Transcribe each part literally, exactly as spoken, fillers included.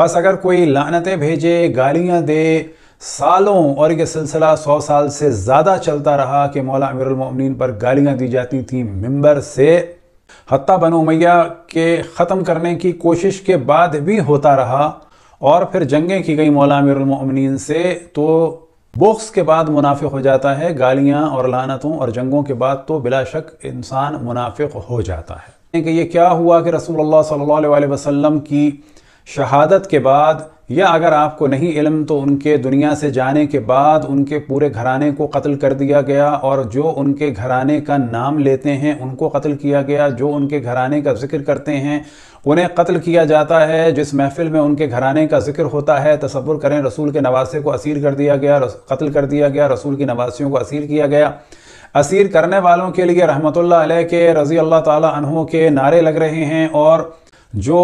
बस अगर कोई लानतें भेजे, गालियाँ दे सालों, और ये सिलसिला सौ साल से ज़्यादा चलता रहा कि मौला अमीरुल मोमिनीन पर गालियाँ दी जाती थी मिंबर से, हत्ता बनो मैया के ख़त्म करने की कोशिश के बाद भी होता रहा। और फिर जंगें की गई मौला अमीरुल मोमिनीन से, तो बोक्स के बाद मुनाफिक हो जाता है। गालियाँ और लानतों और जंगों के बाद तो बिला शक इंसान मुनाफिक हो जाता है। कि ये क्या हुआ कि रसूलुल्लाह सल्लल्लाहु अलैहि वसल्लम की शहादत के बाद, या अगर आपको नहीं इल्म तो उनके दुनिया से जाने के बाद उनके पूरे घराने को कत्ल कर दिया गया, और जो उनके घराने का नाम लेते हैं उनको कत्ल किया गया, जो उनके घराने का जिक्र करते हैं उन्हें कत्ल किया जाता है, जिस महफिल में उनके घराने का जिक्र होता है। तसव्वुर करें, रसूल के नवासे को असीर कर दिया गया, कत्ल कर दिया गया, रसूल की नवासियों को असीर किया गया। असीर करने वालों के लिए रहमतुल्लाह अलैह के, रज़ी अल्लाह ताला अन्हु के नारे लग रहे हैं, और जो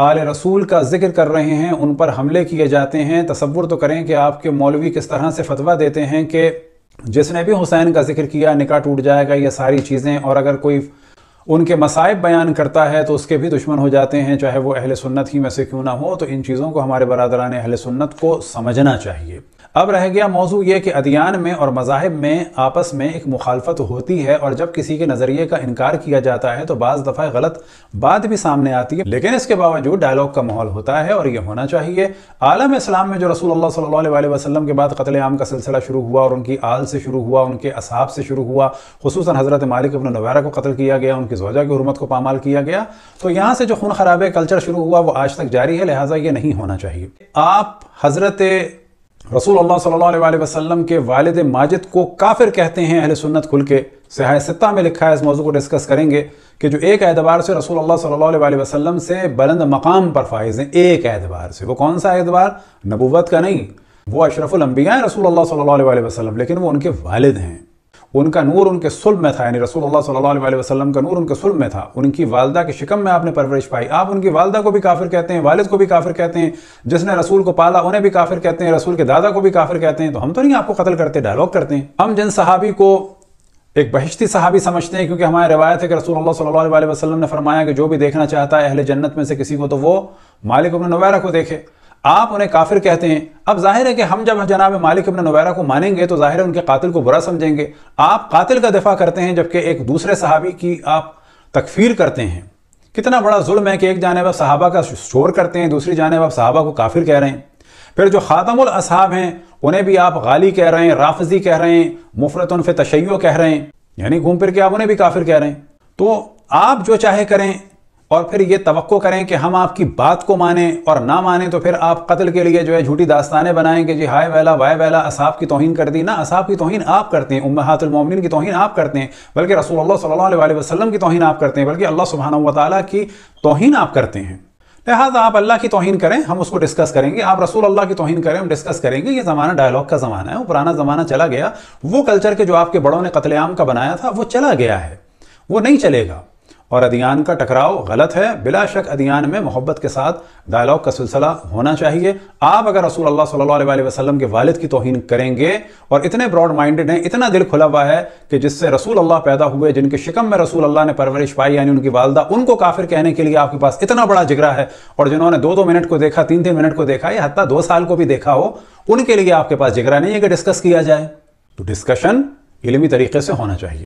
आले रसूल का जिक्र कर रहे हैं उन पर हमले किए जाते हैं। तसव्वुर तो करें कि आपके मौलवी किस तरह से फतवा देते हैं कि जिसने भी हुसैन का जिक्र किया निकाह टूट जाएगा, ये सारी चीज़ें। और अगर कोई उनके मसाइब बयान करता है तो उसके भी दुश्मन हो जाते हैं, चाहे वो अहले सुन्नत ही में से क्यों ना हो। तो इन चीज़ों को हमारे बरादरान अहले सुन्नत को समझना चाहिए। अब रह गया मौजू ये कि अदियान में और मज़ाहिब में आपस में एक मुखालफत होती है, और जब किसी के नज़रिए का इनकार किया जाता है तो बाज़ दफ़ा गलत बात भी सामने आती है, लेकिन इसके बावजूद डायलॉग का माहौल होता है, और ये होना चाहिए। आलम इस्लाम में जो रसूलुल्लाह सल्लल्लाहु अलैहि वसल्लम के बाद कत्ले आम का सिलसिला शुरू हुआ, और उनकी आल से शुरू हुआ, उनके असहाब से शुरू हुआ, खुसूसन हज़रत मालिक इब्न नवारा को कत्ल किया गया, उनकी ज़ौजा की हुर्मत को पामाल किया गया। तो यहाँ से जो खून खराबे कल्चर शुरू हुआ वो आज तक जारी है, लिहाजा ये नहीं होना चाहिए। आप हज़रत रसूलुल्लाह सल्लल्लाहु अलैहि वसल्लम के वालिद माजिद को काफिर कहते हैं। अहले सुन्नत खुल के सिहाए सित्ता में लिखा है, इस मौजू को डिस्कस करेंगे कि जो एक एतबार से रसूलुल्लाह सल्लल्लाहु अलैहि वसल्लम से बुलंद मकाम पर फाइज हैं, एक एतबार से। वो कौन सा एतबार? नबूवत का नहीं, वो अशरफुल अंबिया हैं रसूलुल्लाह सल्लल्लाहु अलैहि वसल्लम, लेकिन वो उनके वालिद हैं। उनका नूर उनके सुल्ब में था, यानी रसूलुल्लाह सल्लल्लाहु अलैहि वसल्लम का नूर उनके सुल्ब में था। उनकी वालदा के शिकम में आपने परवरिश पाई। आप उनकी वालदा को भी काफिर कहते हैं, वालिद को भी काफिर कहते हैं, जिसने रसूल को पाला उन्हें भी काफिर कहते हैं, रसूल के दादा को भी काफिर कहते हैं। तो हम तो नहीं आपको कत्ल करते, डायलॉग करते हैं। हम जिन सहाबी को एक बहिश्ती सहाबी समझते हैं, क्योंकि हमारी रिवायत है कि रसूलुल्लाह सल्लल्लाहु अलैहि वसल्लम ने फरमाया कि जो भी देखना चाहता है अहले जन्नत में से किसी को तो वो मालिक इब्न नवैरा को देखे, आप उन्हें काफिर कहते हैं। अब जाहिर है कि हम जब जनाब मालिक इब्न नवैरा को मानेंगे तो जाहिर है उनके कातिल को बुरा समझेंगे। आप कातिल का दिफा करते हैं, जबकि एक दूसरे सहाबी की आप तकफीर करते हैं। कितना बड़ा जुल्म है कि एक जानेब आप सहाबा का शोर करते हैं, दूसरी जानेब आप सहाबा को काफिर कह रहे हैं। फिर जो ख़ातमुल असहाब हैं उन्हें भी आप गाली कह रहे हैं, राफजी कह रहे हैं, मुफ़रतुन फी तशय्युअ कह रहे हैं, यानी घूम फिर के आप उन्हें भी काफिर कह रहे हैं। तो आप जो चाहे करें, और फिर ये तवक्को करें कि हम आपकी बात को माने और ना माने तो फिर आप कत्ल के लिए जो है झूठी दास्तानें बनाएंगे। जी हाय वैला वाय वैला, असहाब की तौहीन कर दी ना, असहाब की तौहीन आप करते हैं, उम्महातुल मोमिनीन की तौहीन आप करते हैं, बल्कि रसूलुल्लाह सल्लल्लाहु अलैहि वसल्लम की तौहीन आप करते हैं, बल्कि अल्लाह सुब्हानहू व तआला की तौहीन आप करते हैं। लिहाजा आप अल्लाह की तौहीन करें, हम उसको डिस्कस करेंगे, आप रसूल अल्लाह की तौहीन करें, हम डिस्कस करेंगे। ये ज़माना डायलॉग का ज़माना है, वो पुराना ज़माना चला गया। वो कल्चर के जो आपके बड़ों ने कत्लेआम का बनाया था वो चला गया है, वो नहीं चलेगा। और अदियान का टकराव गलत है। बिला शक अदियान में मोहब्बत के साथ डायलॉग का सिलसिला होना चाहिए। आप अगर रसूल अल्लाह सल्लल्लाहु अलैहि वसल्लम के वालिद की तौहीन करेंगे, और इतने ब्रॉड माइंडेड हैं, इतना दिल खुला हुआ है कि जिससे रसूल अल्लाह पैदा हुए, जिनके शिकम में रसूल अल्लाह ने परवरिश पाई, यानी उनकी वालदा, उनको काफिर कहने के लिए आपके पास इतना बड़ा जिगरा है, और जिन्होंने दो दो मिनट को देखा, तीन तीन मिनट को देखा, या हत्ता दो साल को भी देखा हो, उनके लिए आपके पास जिगरा नहीं है कि डिस्कस किया जाए। तो डिस्कशन इलमी तरीके से होना चाहिए।